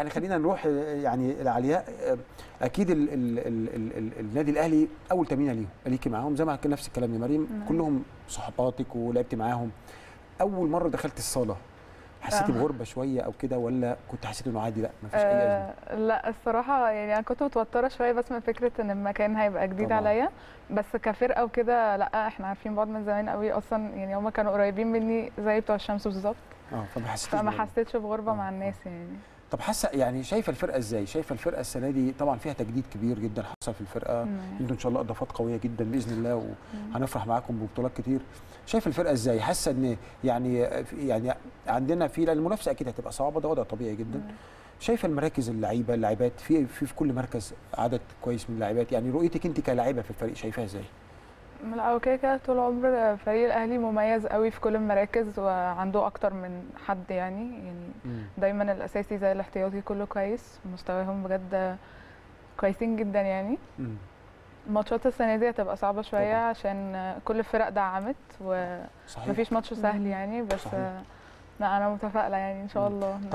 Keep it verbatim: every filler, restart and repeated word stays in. يعني خلينا نروح يعني العلياء. اكيد ال ال ال ال النادي الاهلي اول تمرينه ليهم ليكي معاهم زي ما كان نفس الكلام لمريم، كلهم صحباتك ولعبت معاهم. اول مره دخلت الصاله حسيتي بغربه شويه او كده، ولا كنت حسيت انه عادي؟ لا مفيش اي ازمه. لا الصراحه يعني انا كنت متوتره شويه بس من فكره ان المكان هيبقى جديد عليا، بس كفرقه وكده لا احنا عارفين بعض من زمان قوي اصلا، يعني هم كانوا قريبين مني زي بتوع الشمس بالظبط. اه فما حسيتش فما حسيتش بغربه مع الناس يعني. طب حاسه يعني شايفه الفرقه ازاي؟ شايفه الفرقه السنه دي طبعا فيها تجديد كبير جدا حصل في الفرقه، انتوا ان شاء الله اضافات قويه جدا باذن الله وهنفرح معاكم ببطولات كتير. شايف الفرقه ازاي؟ حاسه ان يعني يعني عندنا في المنافسه اكيد هتبقى صعبه، ده وضع طبيعي جدا. شايفه المراكز، اللعيبه اللاعبات في في في كل مركز عدد كويس من اللاعبات، يعني رؤيتك انت كلاعبه في الفريق شايفاها ازاي؟ لا اوكي كده طول عمر فريق الاهلي مميز قوي في كل المراكز وعنده اكتر من حد يعني يعني م. دايما الاساسي زي الاحتياطي كله كويس، مستواهم بجد كويسين جدا يعني. ماتشات السنه دي هتبقى صعبه شويه طبعا. عشان كل الفرق دعمت ومفيش ماتش سهل يعني، بس لا انا متفائله يعني ان شاء الله.